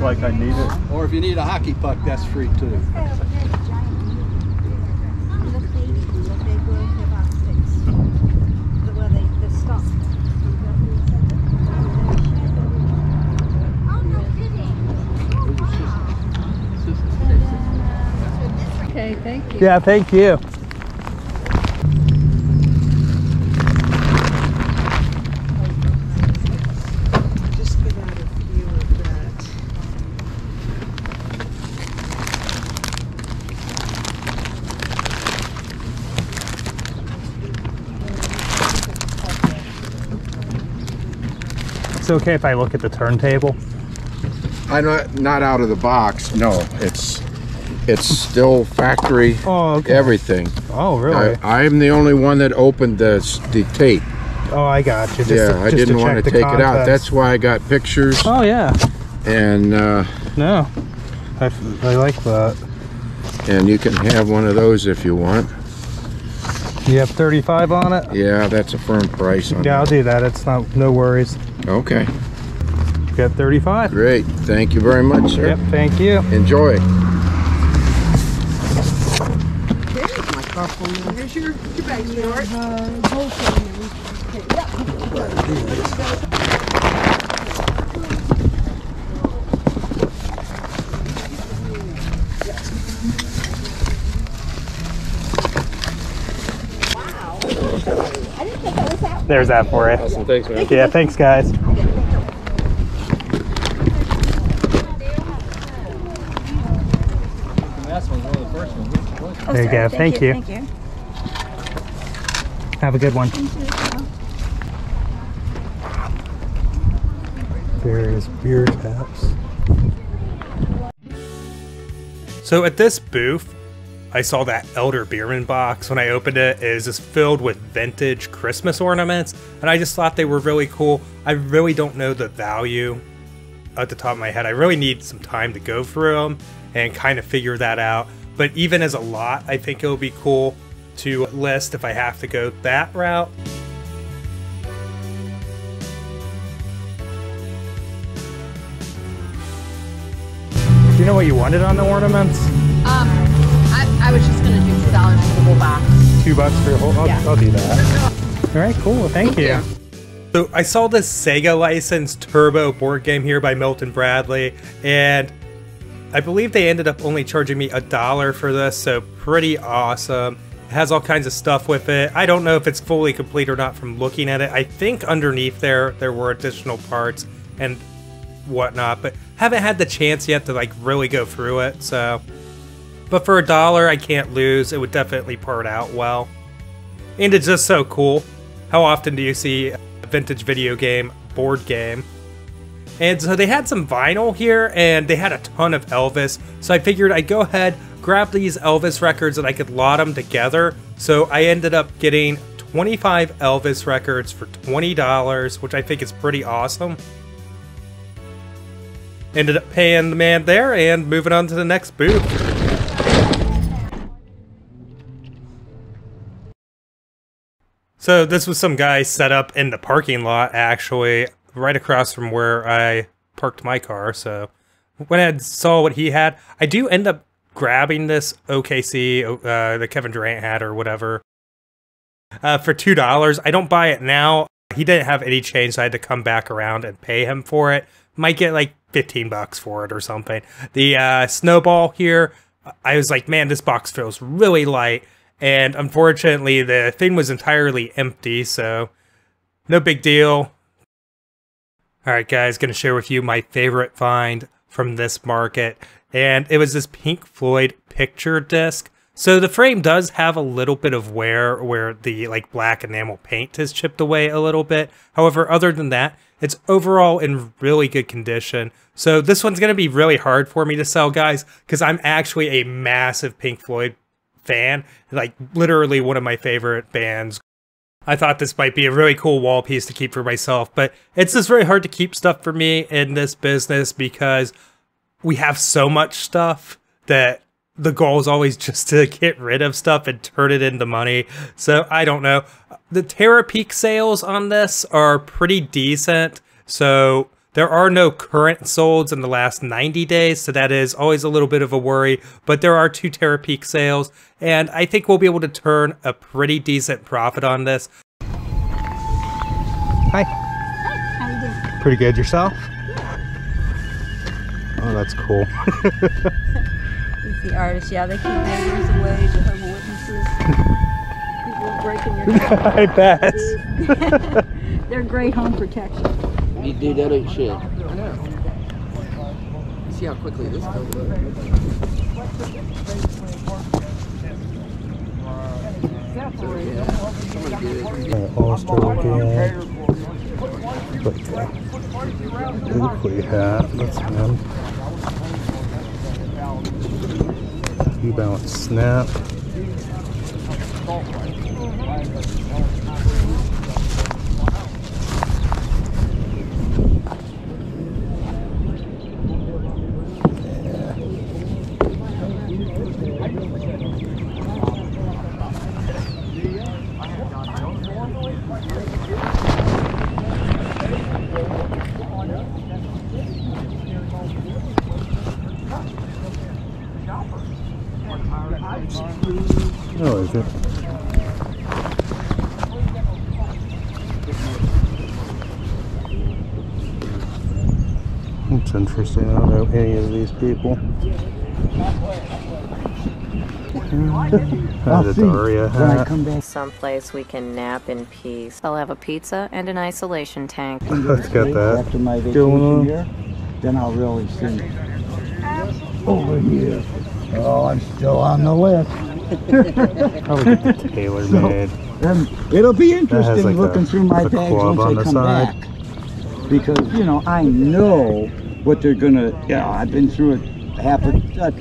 look like I need it. Or if you need a hockey puck, that's free too. Okay, thank you. Yeah, thank you. It's okay if I look at the turntable? I'm not out of the box. No, it's still factory. Oh, okay. Everything. Oh, really? I'm the only one that opened the tape. Oh, I got you. Just yeah, I didn't want to take it out. That's why I got pictures. Oh, yeah. And no, I like that. And you can have one of those if you want. You have 35 on it? Yeah, that's a firm price on it. Yeah, I'll do that. It's not, no worries. Okay. You got 35. Great. Thank you very much, sir. Yep, thank you. Enjoy. Here's your bag, Stuart. There's that for you. Awesome, thanks, man. Yeah, thanks, guys. There you go. Thank you. Thank you. Have a good one. Various beer taps. So at this booth, I saw that Elder Beerman box. When I opened it, it was just filled with vintage Christmas ornaments, and I just thought they were really cool. I really don't know the value at the top of my head. I really need some time to go through them and kind of figure that out. But even as a lot, I think it'll be cool to list if I have to go that route. Do you know what you wanted on the ornaments? I was just gonna do $2 for the whole box. $2 for the whole box? Yeah. I'll do that. All right, cool, thank you. Yeah. So I saw this Sega licensed Turbo board game here by Milton Bradley, and I believe they ended up only charging me $1 for this, so pretty awesome. It has all kinds of stuff with it. I don't know if it's fully complete or not from looking at it. I think underneath there were additional parts and whatnot, but haven't had the chance yet to like really go through it, so. But for $1, I can't lose. It would definitely part out well. And it's just so cool. How often do you see a vintage video game, board game? And so they had some vinyl here, and they had a ton of Elvis. So I figured I'd go ahead, grab these Elvis records, and I could lot them together. So I ended up getting 25 Elvis records for $20, which I think is pretty awesome. Ended up paying the man there and moving on to the next booth. So this was some guy set up in the parking lot, actually, right across from where I parked my car. So when I saw what he had, I do end up grabbing this OKC, the Kevin Durant hat or whatever, for $2. I don't buy it now. He didn't have any change, so I had to come back around and pay him for it. Might get like 15 bucks for it or something. The snowball here, I was like, man, this box feels really light. And unfortunately, the thing was entirely empty, so no big deal. All right, guys, gonna share with you my favorite find from this market. And it was this Pink Floyd picture disc. So the frame does have a little bit of wear where the like black enamel paint has chipped away a little bit. However, other than that, it's overall in really good condition. So this one's gonna be really hard for me to sell, guys, because I'm actually a massive Pink Floyd fan, like literally one of my favorite bands. I thought this might be a really cool wall piece to keep for myself, but it's just really hard to keep stuff for me in this business because we have so much stuff that the goal is always just to get rid of stuff and turn it into money. So I don't know. The Terapeak sales on this are pretty decent, so There are no current solds in the last 90 days, so that is always a little bit of a worry, but there are 2 Terapeak sales, and I think we'll be able to turn a pretty decent profit on this. Hi. Hi, how you doing? Pretty good, yourself? Yeah. Oh, that's cool. He's the artist, yeah, they keep memories away, Jehovah's Witnesses. People breaking your head. I bet. They're great home protection. You do that ain't shit. I know. See how quickly this comes up. Oyster again. Look we have. That's him. You balance snap. Oh, is it? It's interesting. I don't know any of these people. I'll come back. Someplace we can nap in peace. I'll have a pizza and an isolation tank. Let's get that. After my vacation here, then I'll really see over here. Oh, I'm still on the list. Probably tailor-made. So, it'll be interesting like looking through my bags once I come back. Because, you know, I know what they're going to, you know, I've been through it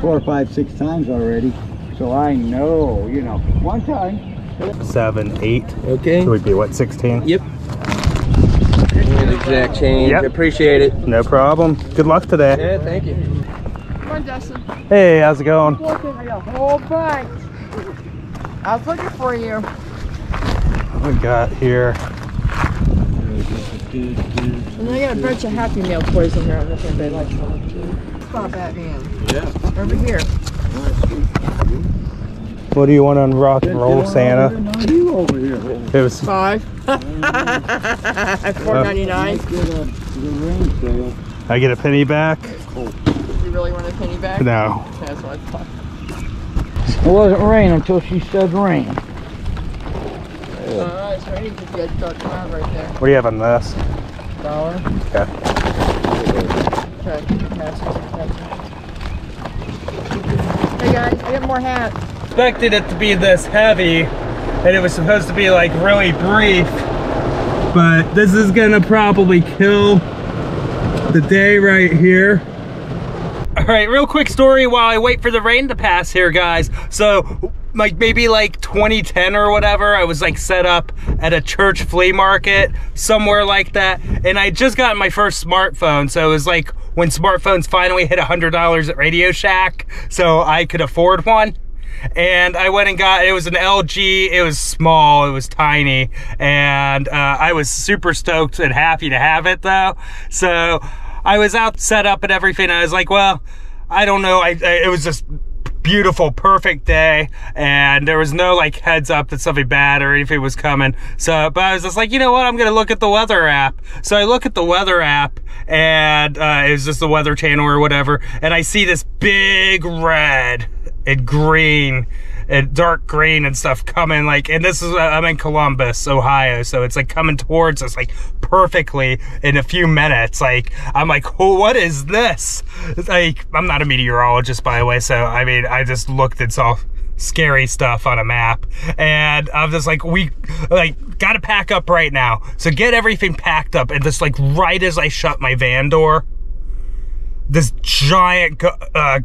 four, five, six times already. So I know, you know, one time. 7, 8. Okay. So we'd be, what, 16? Yep. Exact change. Yep. Appreciate it. No problem. Good luck today. Yeah, thank you. Justin. Hey, how's it going? I got a whole bunch. I was looking for you. What we got here? And I got a bunch of Happy Meal toys in here. I'm looking at like Stop at me. Yeah. Over here. What do you want on rock and roll, Santa? You over here. It was 5. $4.99. I get a penny back. Cool. Really want a penny back? No. That's what I thought. It wasn't rain until she said rain. Alright, so I need to get that cloud right there. What do you have on this? $1. Okay. Okay. Hey guys, I got more hats. I expected it to be this heavy, and it was supposed to be like really brief, but this is gonna probably kill the day right here. All right, real quick story while I wait for the rain to pass here, guys. So, like maybe like 2010 or whatever, I was like set up at a church flea market, somewhere like that. And I just got my first smartphone. So it was like when smartphones finally hit $100 at Radio Shack, so I could afford one. And I went and got, it was an LG, it was small, it was tiny. And I was super stoked and happy to have it though. So I was out set up and everything. I was like, well, I don't know. It was just beautiful, perfect day. And there was no like heads up that something bad or anything was coming. So, but I was just like, you know what? I'm going to look at the weather app. So I look at the weather app and it was just the Weather Channel or whatever. And I see this big red and green and dark green and stuff coming like, and this is, I'm in Columbus, Ohio, so it's like coming towards us like perfectly in a few minutes. Like, I'm like, oh, what is this? It's like, I'm not a meteorologist, by the way, so I mean, I just looked and saw scary stuff on a map, and I'm just like, we like gotta pack up right now. So get everything packed up, and just like right as I shut my van door, this giant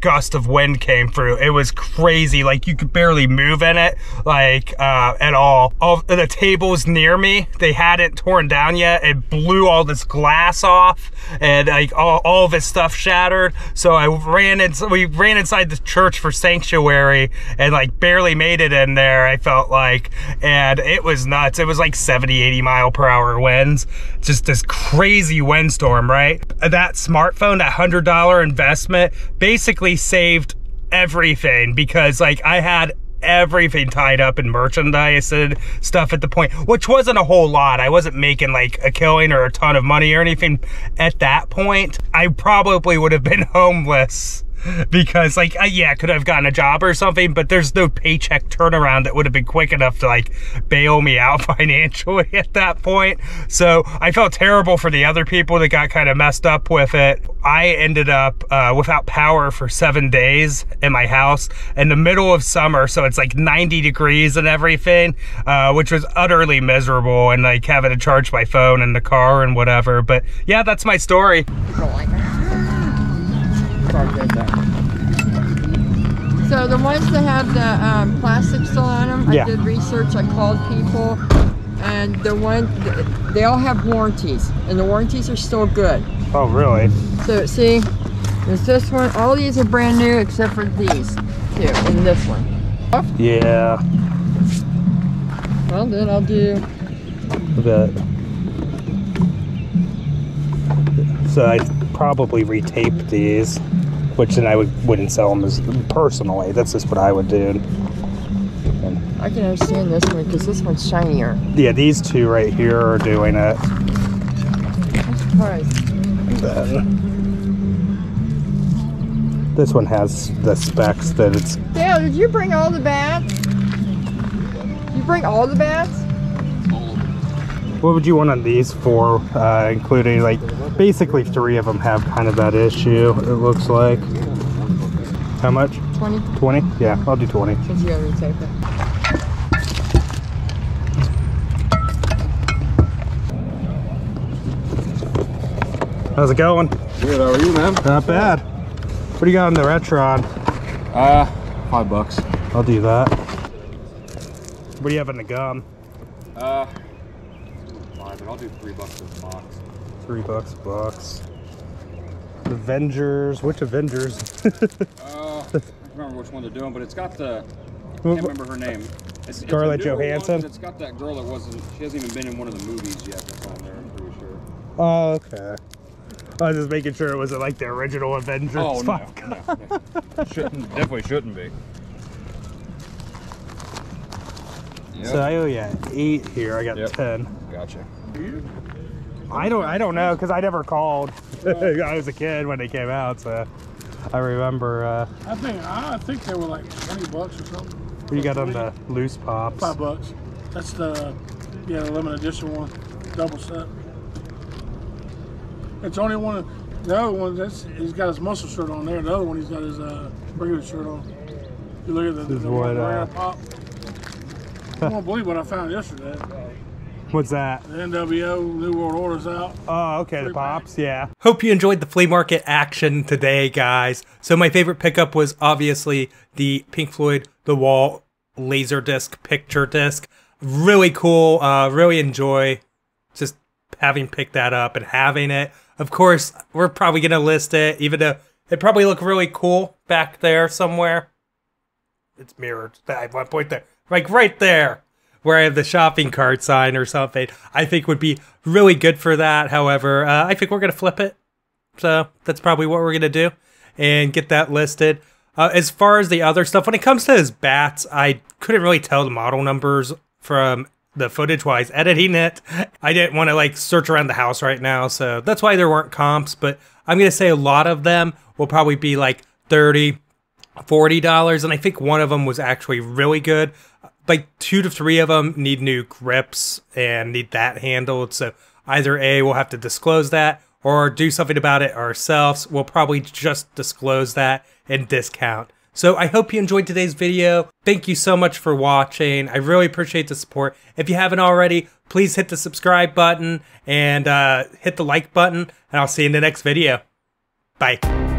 gust of wind came through. It was crazy. Like, you could barely move in it, like, at all. All the tables near me, they hadn't torn down yet. It blew all this glass off, and like all of this stuff shattered. So I ran in, we ran inside the church for sanctuary, and like barely made it in there, I felt like. And it was nuts. It was like 70–80 mile per hour winds. Just this crazy windstorm, right? That smartphone, that $100 investment, basically saved everything, because like I had everything tied up in merchandise and stuff at the point, which wasn't a whole lot. I wasn't making like a killing or a ton of money or anything at that point. I probably would have been homeless, because like, yeah, I could have gotten a job or something, but there's no paycheck turnaround that would have been quick enough to like bail me out financially at that point. So I felt terrible for the other people that got kind of messed up with it. I ended up without power for 7 days in my house in the middle of summer. So it's like 90 degrees and everything, which was utterly miserable, and like having to charge my phone in the car and whatever. But yeah, that's my story. So the ones that had the plastic still on them, yeah. I did research, I called people, and they all have warranties, and the warranties are still good. Oh, really? So see, there's this one, all these are brand new except for these two, and this one. Yeah. Well then I'll do that. So I probably retape these, which then I wouldn't sell them as personally. That's just what I would do. And I can understand this one because this one's shinier. Yeah, these two right here are doing it. I'm surprised. Then, this one has the specs that it's. Dale, did you bring all the bats? You bring all the bats? What would you want on these four, including, like, basically 3 of them have kind of that issue, it looks like. How much? 20. 20? Yeah, I'll do 20. Because you gotta retape it. How's it going? Good, how are you, man? Not bad. What do you got on the Retron? $5. I'll do that. What do you have in the gum? I'll do $3 a box. $3 a box. Avengers. Which Avengers? I don't remember which one they're doing, but it's got the. I can't remember her name. It's Scarlett Johansson. It's got that girl that wasn't. She hasn't even been in one of the movies yet. That's on there. I'm pretty sure. Oh, okay. I was just making sure it wasn't like the original Avengers. Oh fuck. No. Definitely shouldn't be. Yep. So I owe you 8 here. I got 10. Gotcha. I don't know, because I never called. I was a kid when they came out, so I remember. I think they were like $20 or something. What you got on the loose pops? $5. That's the the limited edition one, double set. It's only one. The other one, he's got his muscle shirt on there. The other one, he's got his regular shirt on. You look at the, this is what, pop. I won't believe what I found yesterday. What's that? The NWO, New World Order's out. Oh, okay, the pops, yeah. Hope you enjoyed the flea market action today, guys. So my favorite pickup was obviously the Pink Floyd The Wall Laserdisc picture disc. Really cool, really enjoy just having picked that up and having it. Of course, we're probably gonna list it, even though it probably looked really cool back there somewhere. It's mirrored at one point there, like right there, where I have the shopping cart sign or something. I think would be really good for that. However, I think we're going to flip it. So that's probably what we're going to do and get that listed. As far as the other stuff, when it comes to his bats, I couldn't really tell the model numbers from the footage while I was editing it. I didn't want to like search around the house right now. So that's why there weren't comps, but I'm going to say a lot of them will probably be like $30–$40. And I think one of them was actually really good. Like 2 to 3 of them need new grips and need that handled. So either A, we'll have to disclose that or do something about it ourselves. We'll probably just disclose that and discount. So I hope you enjoyed today's video. Thank you so much for watching. I really appreciate the support. If you haven't already, please hit the subscribe button and hit the like button, and I'll see you in the next video. Bye.